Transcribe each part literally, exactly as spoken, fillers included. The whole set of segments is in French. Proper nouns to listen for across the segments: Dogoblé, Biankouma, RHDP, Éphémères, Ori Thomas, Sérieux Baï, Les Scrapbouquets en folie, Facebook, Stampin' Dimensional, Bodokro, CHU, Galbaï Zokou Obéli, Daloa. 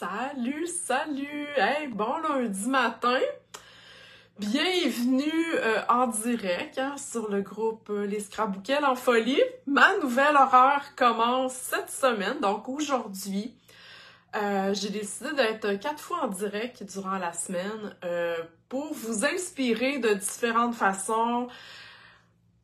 Salut, salut! Hey, bon lundi matin! Bienvenue euh, en direct hein, sur le groupe euh, Les Scrapbouquets en folie. Ma nouvelle horreur commence cette semaine, donc aujourd'hui. Euh, j'ai décidé d'être quatre fois en direct durant la semaine euh, pour vous inspirer de différentes façons.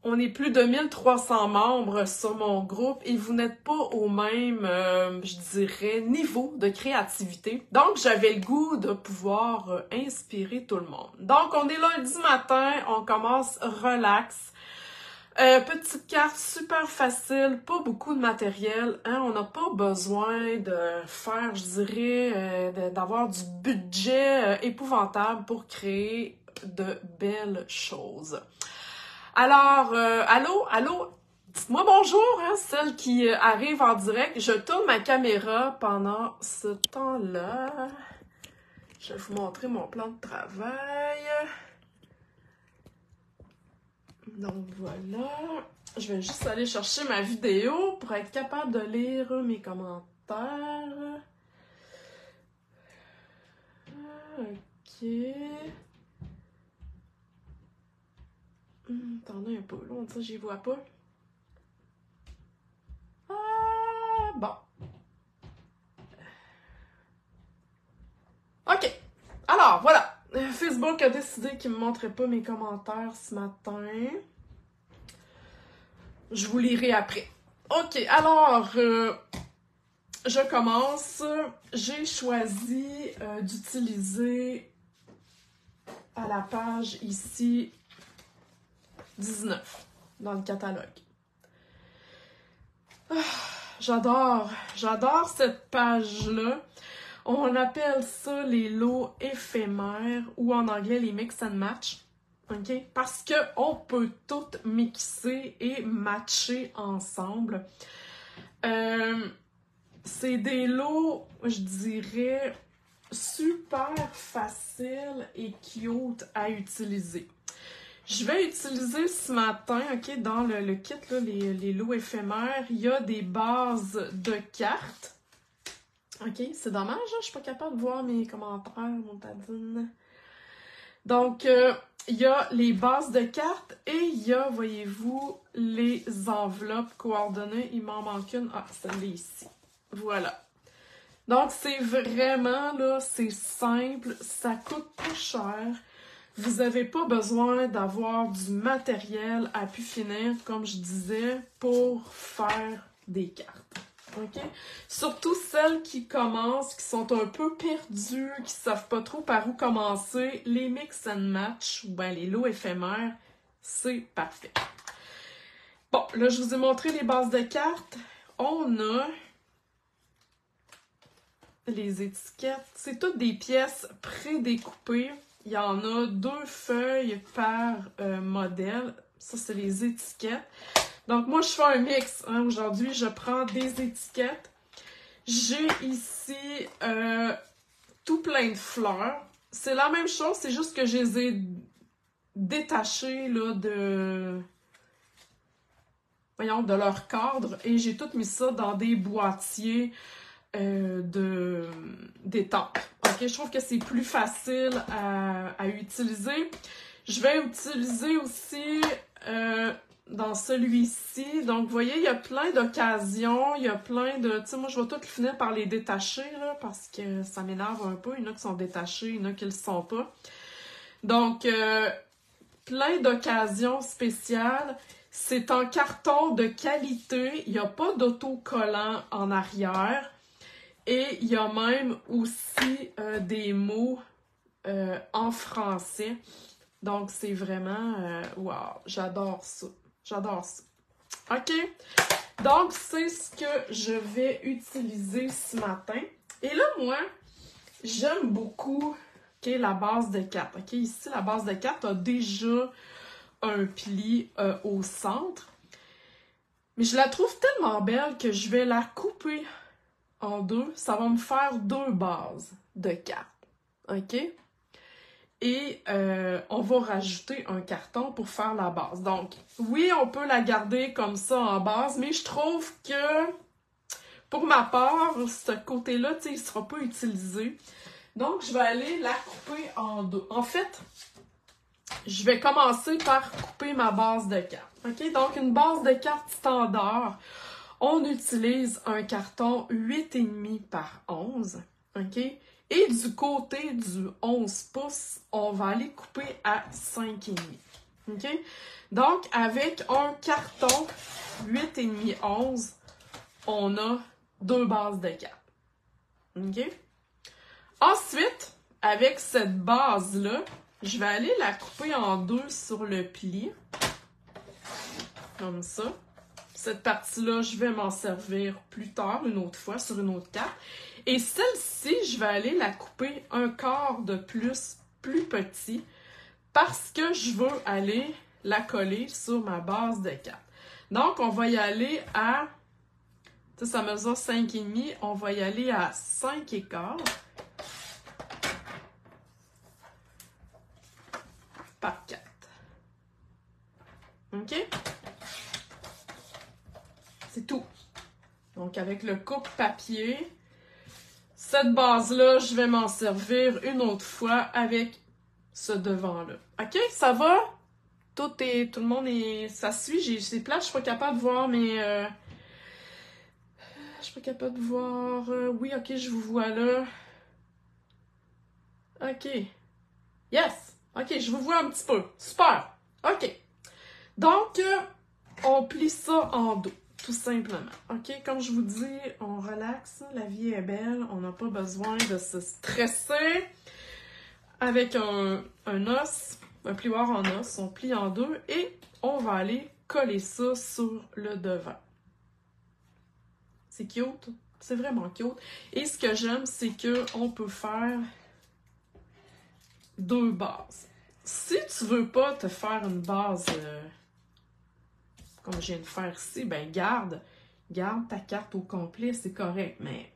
On est plus de mille trois cents membres sur mon groupe et vous n'êtes pas au même, euh, je dirais, niveau de créativité. Donc, j'avais le goût de pouvoir euh, inspirer tout le monde. Donc, on est lundi matin, on commence relax. Euh, petite carte super facile, pas beaucoup de matériel. Hein, on n'a pas besoin de faire, je dirais, euh, d'avoir du budget euh, épouvantable pour créer de belles choses. Alors, euh, allô, allô, dites-moi bonjour, hein, celle qui euh, arrive en direct. Je tourne ma caméra pendant ce temps-là. Je vais vous montrer mon plan de travail. Donc voilà, je vais juste aller chercher ma vidéo pour être capable de lire mes commentaires. Ok. Hum, attendez un peu, là, on dit j'y vois pas. Ah, bon. Ok. Alors, voilà. Facebook a décidé qu'il ne me montrait pas mes commentaires ce matin. Je vous lirai après. Ok, alors, euh, je commence. J'ai choisi euh, d'utiliser à la page ici dix-neuf dans le catalogue. Ah, j'adore, j'adore cette page-là. On appelle ça les lots éphémères ou en anglais les mix and match, ok? Parce qu'on peut tout mixer et matcher ensemble. Euh, c'est des lots, je dirais, super faciles et cute à utiliser. Je vais utiliser ce matin, ok, dans le, le kit, là, les, les lots éphémères, il y a des bases de cartes. Ok, c'est dommage, hein? Je suis pas capable de voir mes commentaires, mon tadine. Donc, il euh, y a les bases de cartes et il y a, voyez-vous, les enveloppes coordonnées. Il m'en manque une. Ah, celle-là ici. Voilà. Donc, c'est vraiment, là, c'est simple. Ça coûte pas cher. Vous n'avez pas besoin d'avoir du matériel à pu finir, comme je disais, pour faire des cartes. Okay? Surtout celles qui commencent, qui sont un peu perdues, qui ne savent pas trop par où commencer, les mix and match, ou ben les lots éphémères, c'est parfait. Bon, là, je vous ai montré les bases de cartes. On a les étiquettes. C'est toutes des pièces prédécoupées. Il y en a deux feuilles par euh, modèle. Ça, c'est les étiquettes. Donc, moi, je fais un mix. Hein. Aujourd'hui, je prends des étiquettes. J'ai ici euh, tout plein de fleurs. C'est la même chose, c'est juste que je les ai détachées là, de... Voyons, de leur cadre. Et j'ai tout mis ça dans des boîtiers euh, de... d'étampes. Okay? Je trouve que c'est plus facile à, à utiliser. Je vais utiliser aussi... Euh, dans celui-ci. Donc, vous voyez, il y a plein d'occasions, il y a plein de... Tu sais, moi, je vais tout finir par les détacher, là, parce que ça m'énerve un peu. Il y en a qui sont détachés, il y en a qui ne le sont pas. Donc, euh, plein d'occasions spéciales. C'est en carton de qualité. Il n'y a pas d'autocollant en arrière. Et il y a même aussi euh, des mots euh, en français. Donc, c'est vraiment... Euh, wow! J'adore ça! J'adore ça. OK? Donc, c'est ce que je vais utiliser ce matin. Et là, moi, j'aime beaucoup okay, la base de cartes. Okay? Ici, la base de cartes a déjà un pli euh, au centre. Mais je la trouve tellement belle que je vais la couper en deux. Ça va me faire deux bases de cartes. OK? Et euh, on va rajouter un carton pour faire la base. Donc, oui, on peut la garder comme ça en base, mais je trouve que pour ma part, ce côté-là, tu sais, il ne sera pas utilisé. Donc, je vais aller la couper en deux. En fait, je vais commencer par couper ma base de cartes. OK? Donc, une base de cartes standard, on utilise un carton huit virgule cinq par onze. OK? Et du côté du onze pouces, on va aller couper à cinq virgule cinq. OK? Donc, avec un carton huit virgule cinq onze, on a deux bases de cartes. OK? Ensuite, avec cette base-là, je vais aller la couper en deux sur le pli. Comme ça. Cette partie-là, je vais m'en servir plus tard, une autre fois, sur une autre carte. Et celle-ci, je vais aller la couper un quart de plus, plus petit, parce que je veux aller la coller sur ma base de cartes. Donc, on va y aller à... Ça, ça mesure cinq virgule cinq. On va y aller à cinq et quart. Par quatre. OK? C'est tout. Donc, avec le coupe-papier, cette base-là, je vais m'en servir une autre fois avec ce devant-là. OK? Ça va? Tout est... Tout le monde est... Ça suit. C'est plate. Je suis pas capable de voir mes... Euh... Je suis pas capable de voir... Oui, OK, je vous vois là. OK. Yes! OK, je vous vois un petit peu. Super! OK. Donc, on plie ça en deux, tout simplement. OK, comme je vous dis, on relaxe. La vie est belle. On n'a pas besoin de se stresser. Avec un, un os, un plioir en os, on plie en deux et on va aller coller ça sur le devant. C'est cute. C'est vraiment cute. Et ce que j'aime, c'est qu'on peut faire deux bases. Si tu veux pas te faire une base euh, comme je viens de faire ici, ben garde, garde ta carte au complet, c'est correct. Mais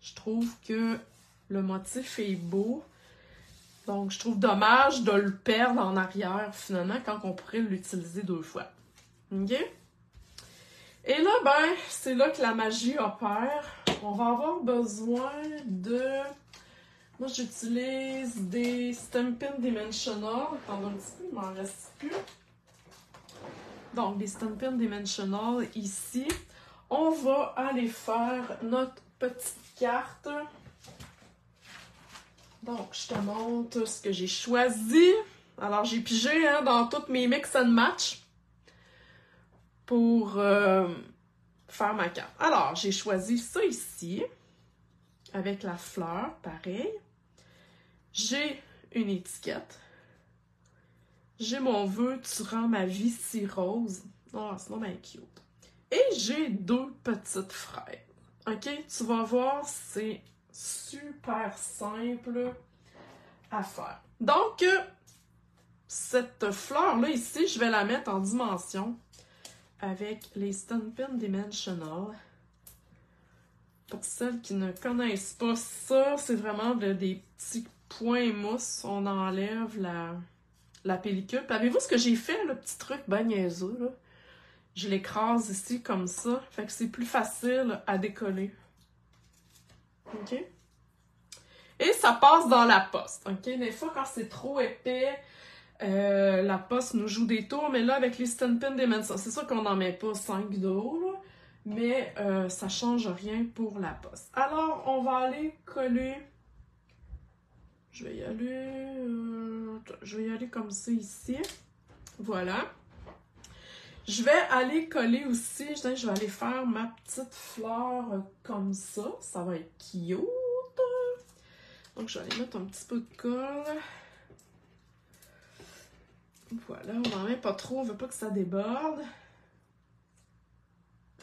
je trouve que le motif est beau. Donc, je trouve dommage de le perdre en arrière, finalement, quand on pourrait l'utiliser deux fois. OK? Et là, ben, c'est là que la magie opère. On va avoir besoin de... Moi, j'utilise des Stampin' Dimensional. Attendez un petit peu, il m'en reste plus. Donc, des Stampin' Dimensional ici. On va aller faire notre petite carte. Donc, je te montre ce que j'ai choisi. Alors, j'ai pigé hein, dans toutes mes mix and match. Pour euh, faire ma carte. Alors, j'ai choisi ça ici, avec la fleur, pareil. J'ai une étiquette. J'ai mon vœu, tu rends ma vie si rose. Oh, c'est vraiment cute. Et j'ai deux petites fraises. OK? Tu vas voir, c'est super simple à faire. Donc, cette fleur-là ici, je vais la mettre en dimension. Avec les Stampin' Dimensional. Pour celles qui ne connaissent pas ça, c'est vraiment de, des petits points mousse. On enlève la, la pellicule. Avez-vous ce que j'ai fait, le petit truc ben niaiseux, là? Je l'écrase ici comme ça. Fait que c'est plus facile à décoller. OK? Et ça passe dans la poste. OK? Des fois, quand c'est trop épais... Euh, la poste nous joue des tours, mais là, avec les Stampin' Dimensional, c'est sûr qu'on n'en met pas cinq de haut, là, mais euh, ça ne change rien pour la poste. Alors, on va aller coller... Je vais y aller... Euh... Je vais y aller comme ça, ici. Voilà. Je vais aller coller aussi... Je vais aller faire ma petite fleur comme ça. Ça va être cute. Donc, je vais aller mettre un petit peu de colle. Voilà, on n'en met pas trop, on ne veut pas que ça déborde.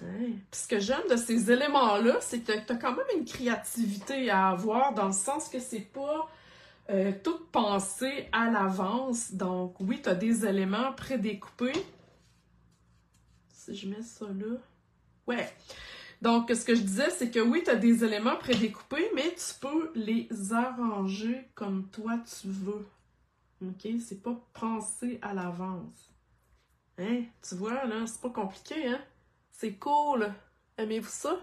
Hein? Puis ce que j'aime de ces éléments-là, c'est que tu as quand même une créativité à avoir, dans le sens que c'est pas euh, tout pensé à l'avance. Donc oui, tu as des éléments prédécoupés. Si je mets ça là... Ouais! Donc ce que je disais, c'est que oui, tu as des éléments prédécoupés, mais tu peux les arranger comme toi tu veux. OK? C'est pas penser à l'avance. Hein? Tu vois, là, c'est pas compliqué, hein? C'est cool! Aimez-vous ça?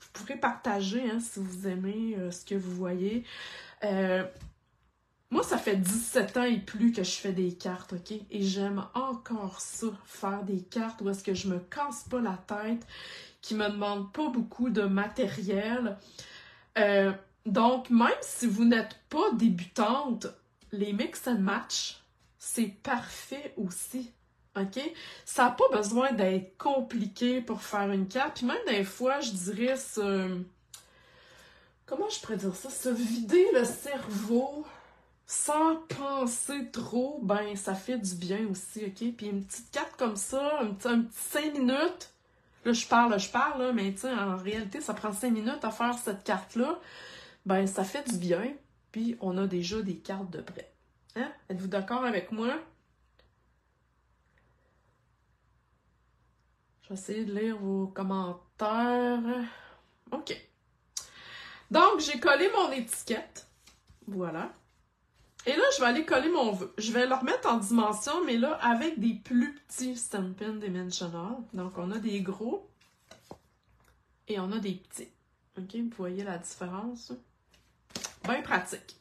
Vous pourrez partager hein, si vous aimez euh, ce que vous voyez. Euh, moi, ça fait dix-sept ans et plus que je fais des cartes, ok? Et j'aime encore ça, faire des cartes où est-ce que je me casse pas la tête, qui me demande pas beaucoup de matériel. Euh, donc, même si vous n'êtes pas débutante, les mix and match, c'est parfait aussi. OK? Ça n'a pas besoin d'être compliqué pour faire une carte. Puis même des fois, je dirais ce... Comment je pourrais dire ça? Se vider le cerveau sans penser trop, ben ça fait du bien aussi, OK? Puis une petite carte comme ça, un petit, un petit cinq minutes. Là, je parle, je parle, là, mais tiens, en réalité, ça prend cinq minutes à faire cette carte-là. Ben ça fait du bien. Puis on a déjà des cartes de prêt. Hein? Êtes-vous d'accord avec moi? Je vais essayer de lire vos commentaires. OK. Donc, j'ai collé mon étiquette. Voilà. Et là, je vais aller coller mon vœu. Je vais le remettre en dimension, mais là, avec des plus petits Stampin' Dimensional. Donc, on a des gros et on a des petits. OK? Vous voyez la différence? Bien pratique.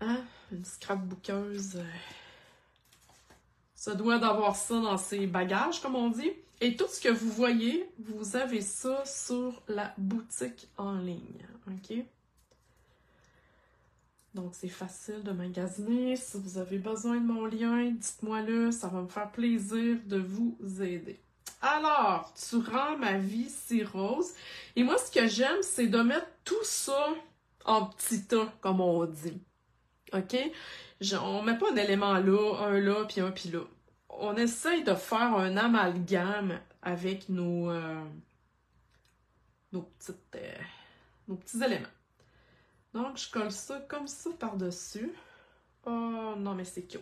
Hein? Une scrapbookeuse... Ça doit d'avoir ça dans ses bagages, comme on dit. Et tout ce que vous voyez, vous avez ça sur la boutique en ligne. OK? Donc, c'est facile de magasiner. Si vous avez besoin de mon lien, dites-moi-le. Ça va me faire plaisir de vous aider. Alors, tu rends ma vie si rose. Et moi, ce que j'aime, c'est de mettre tout ça en petits tas, comme on dit. OK? Je, on ne met pas un élément là, un là, puis un, puis là. On essaye de faire un amalgame avec nos, euh, nos, petites, euh, nos petits éléments. Donc, je colle ça comme ça par-dessus. Oh non, mais c'est cute.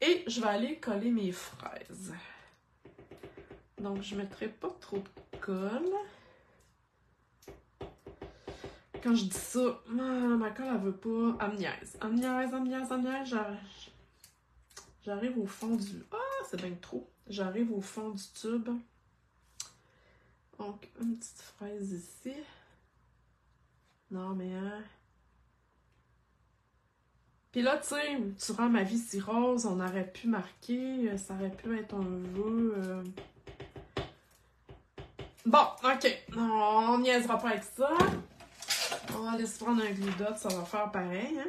Et je vais aller coller mes fraises. Donc, je ne mettrai pas trop de colle. Quand je dis ça, ma colle, elle veut pas. Elle me niaise, elle me niaise, elle me niaise, elle me niaise. J'arrive au fond du... Ah, c'est bien trop. J'arrive au fond du tube. Donc, une petite fraise ici. Non, mais... Hein... Puis là, tu sais, tu rends ma vie si rose, on aurait pu marquer, ça aurait pu être un vœu... Euh... Bon, OK. On niaisera pas avec ça. On va aller se prendre un glue dot, ça va faire pareil. Hein?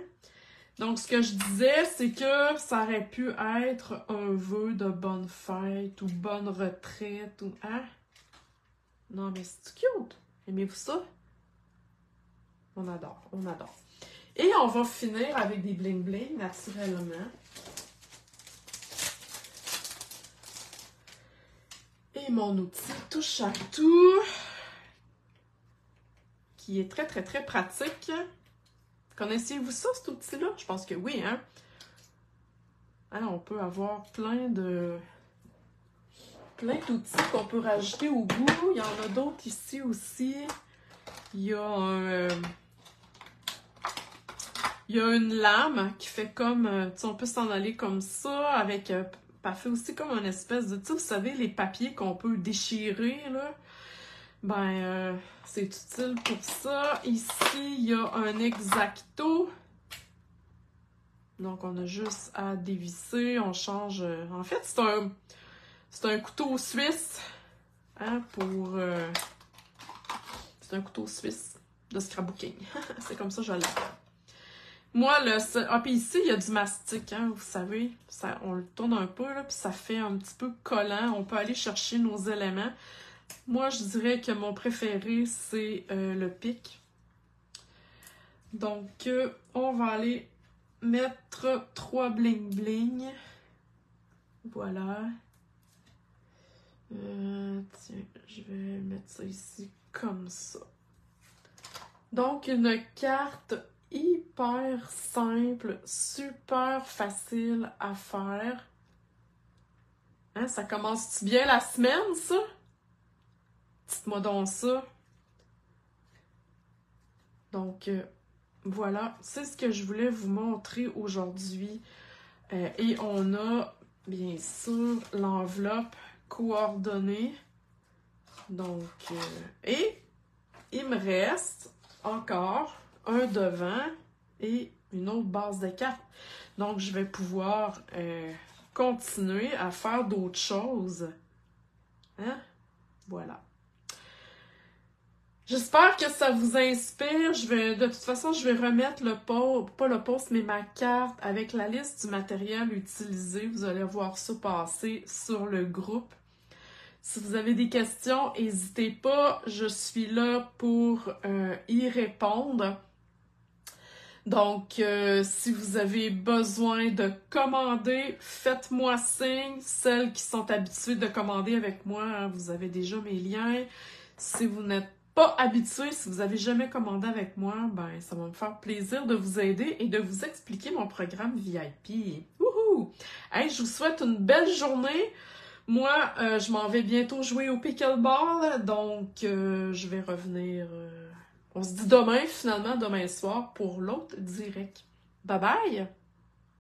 Donc, ce que je disais, c'est que ça aurait pu être un vœu de bonne fête ou bonne retraite ou... Hein? Non, mais c'est cute! Aimez-vous ça? On adore, on adore. Et on va finir avec des bling-bling, naturellement. Et mon outil touche à tout... qui est très, très, très pratique. Connaissiez-vous ça, cet outil-là? Je pense que oui, hein? Alors, on peut avoir plein de... plein d'outils qu'on peut rajouter au bout. Il y en a d'autres ici aussi. Il y a un... Il y a une lame qui fait comme... Tu sais, on peut s'en aller comme ça, avec... parfait aussi comme une espèce de... Tu sais, vous savez, les papiers qu'on peut déchirer, là? Ben, euh, c'est utile pour ça. Ici, il y a un Exacto. Donc, on a juste à dévisser. On change... En fait, c'est un, c'est un couteau suisse. Hein, pour... Euh, c'est un couteau suisse de scrapbooking. C'est comme ça, je l'ai. Moi, le... Ah, puis ici, il y a du mastic, hein, vous savez. Ça, on le tourne un peu, là, puis ça fait un petit peu collant. On peut aller chercher nos éléments. Moi, je dirais que mon préféré, c'est euh, le pic. Donc, euh, on va aller mettre trois bling-bling. Voilà. Euh, tiens, je vais mettre ça ici comme ça. Donc, une carte hyper simple, super facile à faire. Hein, ça commence-tu bien la semaine, ça? Dites-moi donc ça. Donc, euh, voilà. C'est ce que je voulais vous montrer aujourd'hui. Euh, et on a, bien sûr, l'enveloppe coordonnée. Donc, euh, et Il me reste encore un devant et une autre base de cartes. Donc, je vais pouvoir euh, continuer à faire d'autres choses. Hein? Voilà. J'espère que ça vous inspire. Je vais, de toute façon, je vais remettre le post, pas le post, mais ma carte avec la liste du matériel utilisé. Vous allez voir ça passer sur le groupe. Si vous avez des questions, n'hésitez pas. Je suis là pour euh, y répondre. Donc, euh, si vous avez besoin de commander, faites-moi signe. Celles qui sont habituées de commander avec moi, hein, vous avez déjà mes liens. Si vous n'êtes pas habitué, si vous n'avez jamais commandé avec moi, ben ça va me faire plaisir de vous aider et de vous expliquer mon programme V I P. Wouhou! Hey, je vous souhaite une belle journée. Moi, euh, je m'en vais bientôt jouer au pickleball, donc euh, je vais revenir. Euh... On se dit demain, finalement, demain soir, pour l'autre direct. Bye bye!